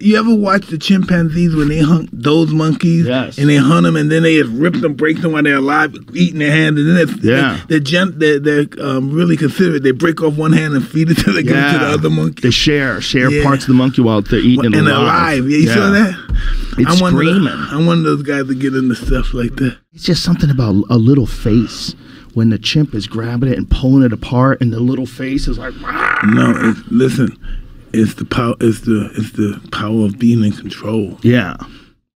You ever watch the chimpanzees when they hunt those monkeys? Yes. And they hunt them, and then they just rip them, break them while they're alive, eating their hand, and then they're really considerate. They break off one hand and feed it to the, to the other monkey. They share parts of the monkey while they're eating it alive. Yeah, you saw that? It's screaming. I'm one of those guys that get into stuff like that. It's just something about a little face. When the chimp is grabbing it and pulling it apart, and the little face is like, ah. No, listen. It's the power of being in control. Yeah.